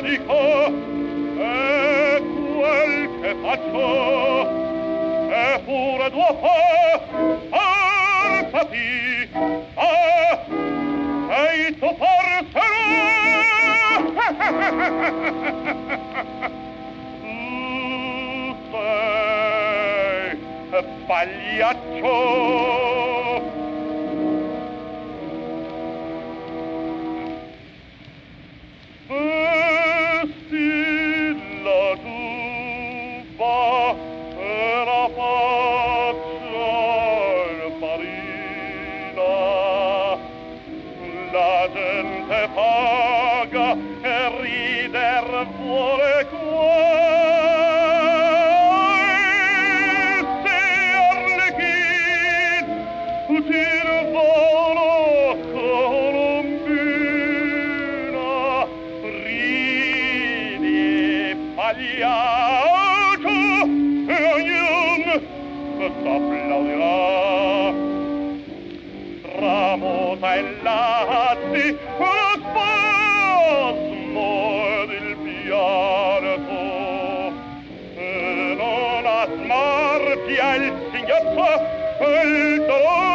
panico, e quel che faccio è pure tuo alzati, sei tu forse pagliaccio. Vesti la nuba e la faccia marina, la gente paga e rider vuole qua. S'applaudirà tramuta in lati lo spasmo ed il pianto, e non a smarvia il singhiozzo e il dolor.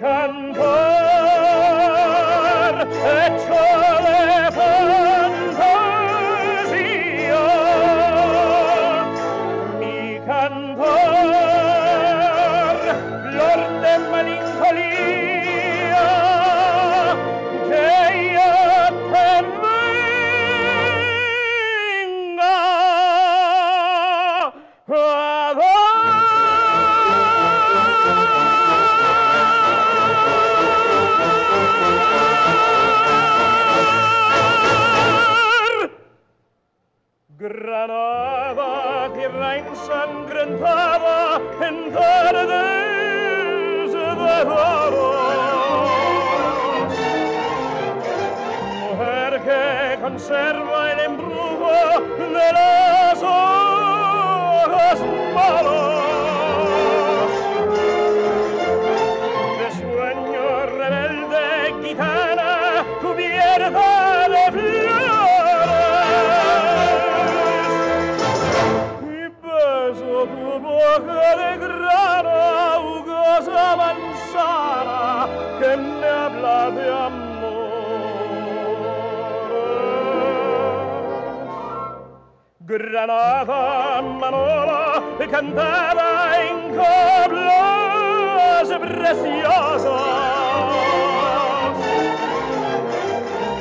Cantar hecho de panzas esplendor, flor de melancolía, que yo te venga a dar. Granada, tierra ensangrentada en tardes de varas, mujer que conserva el embrujo de las horas malas, de sueño rebelde gitana cubierta de flores, y beso tu boca de grana jugosa manzana que me habla de amores. Granada, Manola, cantada en coplas preciosas,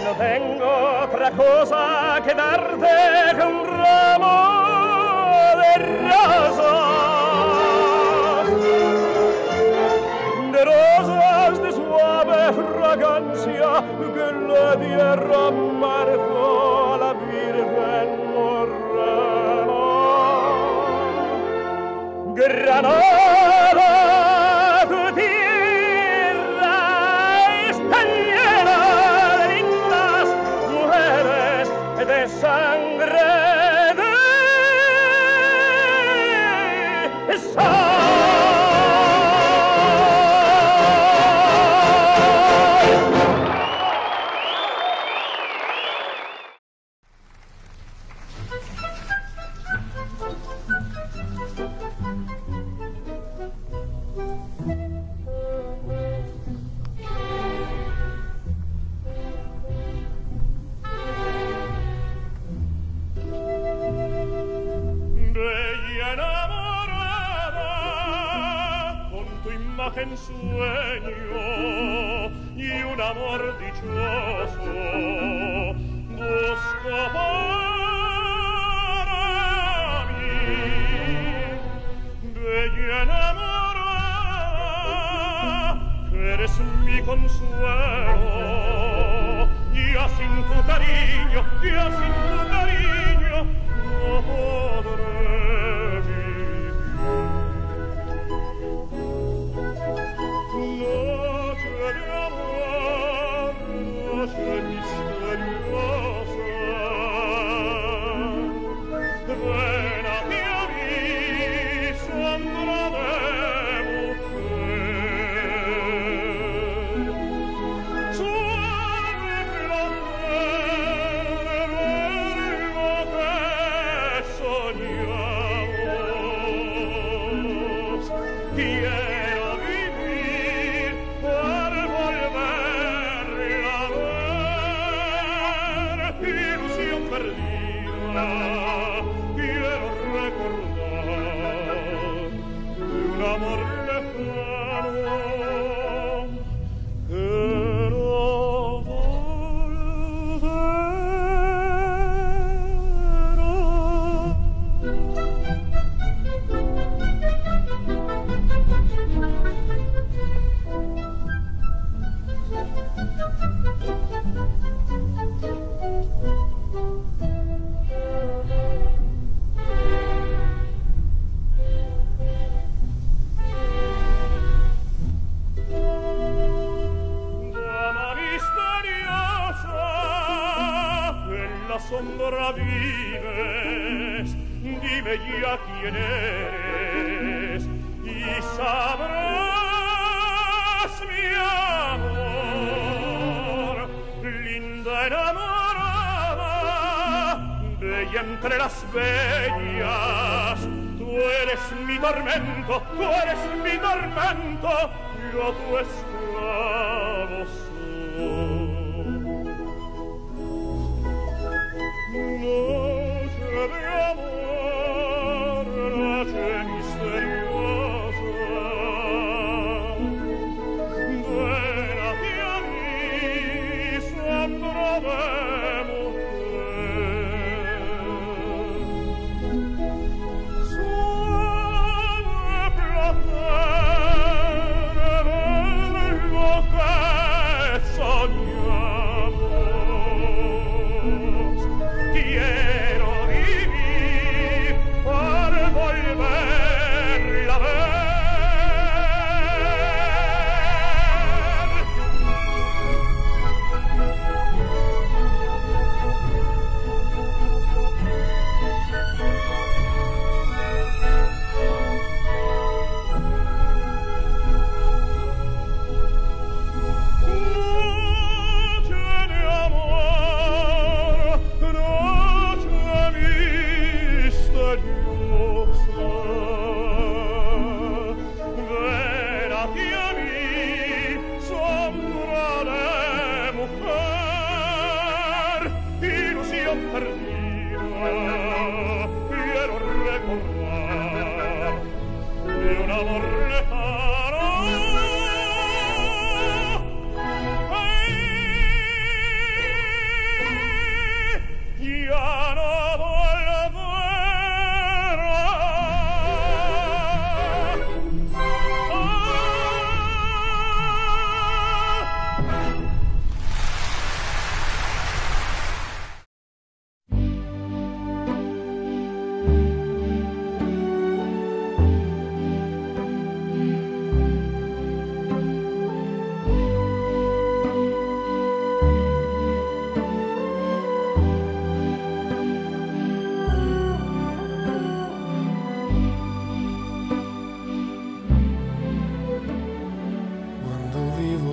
no tengo otra cosa que darte que un ramo de rosas, de suave fragancia que la tierra marcó la Virgen Morena. Granada, tu tierra está llena de lindas mujeres de sangre de sol. En sueño y un amor dichoso busco para mí, bella enamorada, eres mi consuelo, ya sin tu cariño, no podré. Sombra vives, dime ya quién eres y sabrás mi amor. Linda enamorada, bella entre las bellas, tú eres mi tormento, yo tu esclavo soy. Noche de amor, noche mis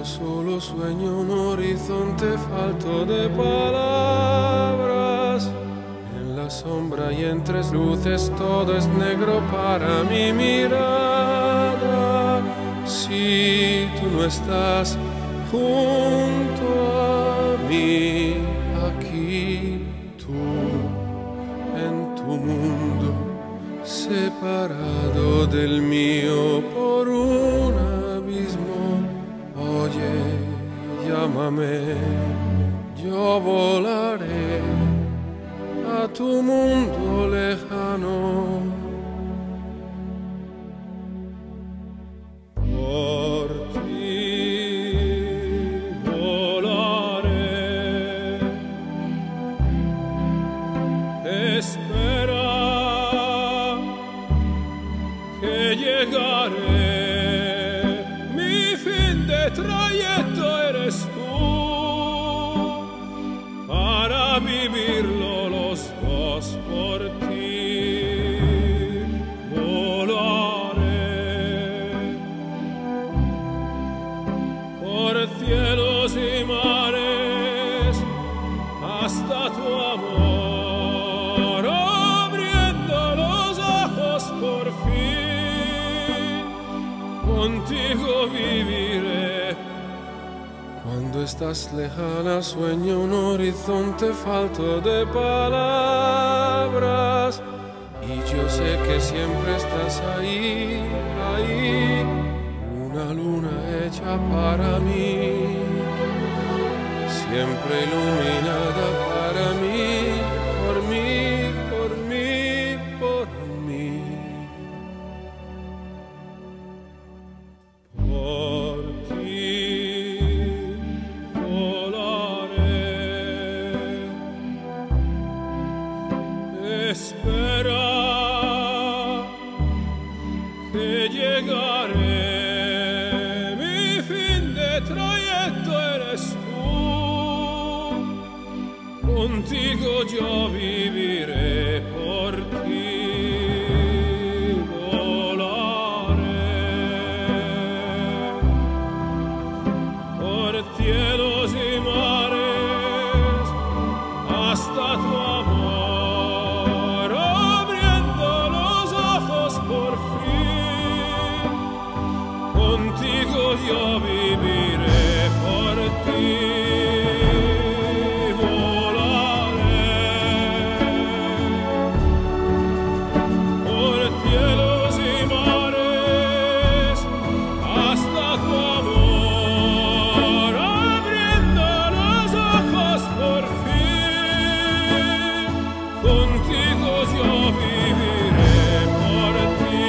Solo sueño un horizonte falto de palabras. En la sombra y en tres luces todo es negro para mi mirada. Si tú no estás junto a mí, aquí tú en tu mundo, separado del mío por un abismo. Oye, llámame, yo volaré a tu mundo lejano. Por ti volaré, espera que llegaré. Trayecto eres tú, para vivirlo los dos por ti volaré, por cielos y mares hasta tu amor, abriendo los ojos por fin, contigo viviré. Cuando estás lejana sueño un horizonte falto de palabras. Y yo sé que siempre estás ahí, ahí. Una luna hecha para mí, siempre iluminada para mí, por mí, por mí, por mí. Por ti espera que llegaré, mi fin de trayecto eres tú, contigo yo viviré por ti, volaré por cielos y mares hasta tu amor. Contigo yo viviré por ti, volaré por cielos y mares hasta tu amor, abriendo los ojos por fin, contigo yo viviré por ti.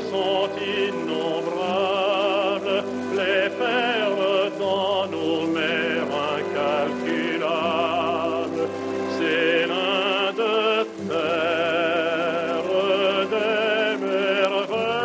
sont innombrables, les perles dans nos mers incalculables. C'est l'un de terre des merveilles.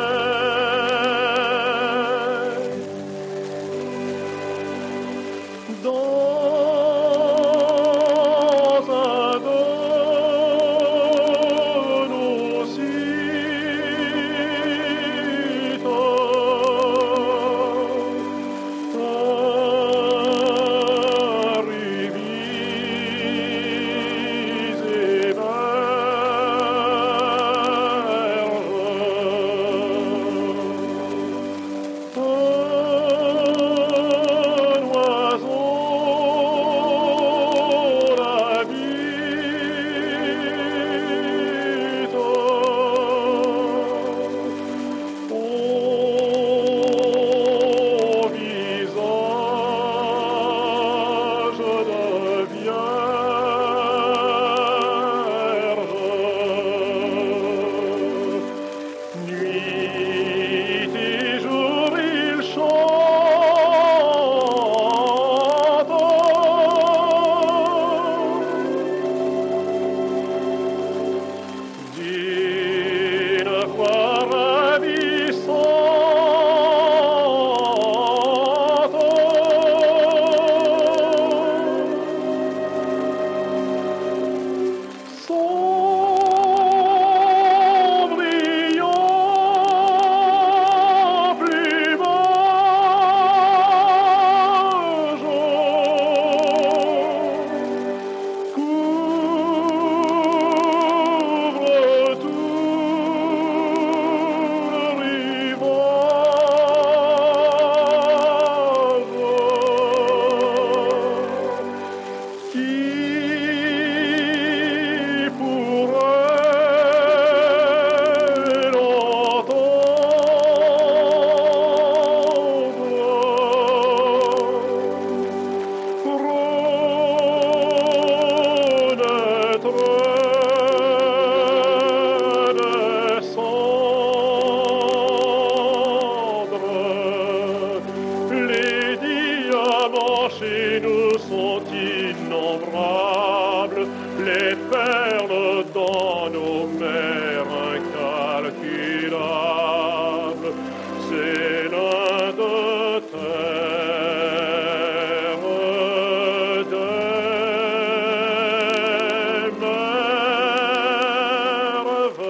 Chez nous sont innombrables, les perles dans nos mers incalculables. C'est l'un de terre des merveilles.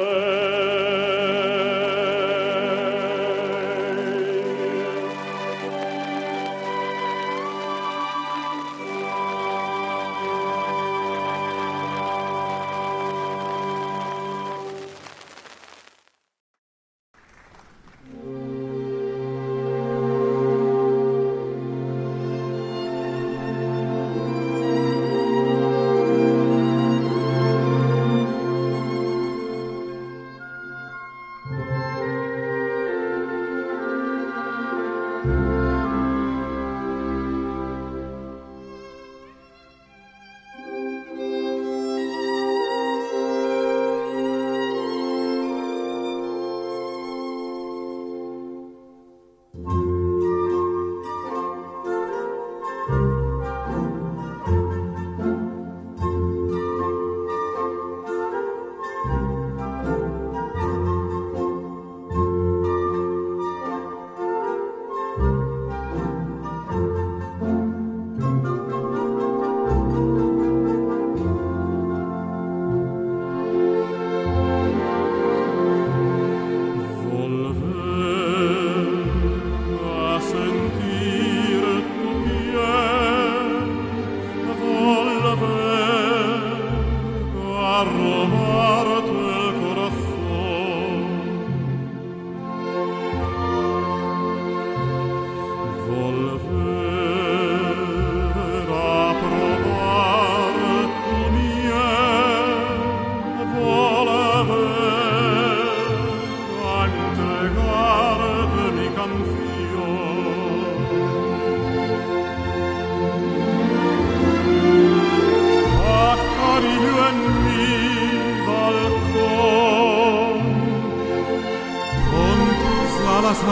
I'll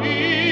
be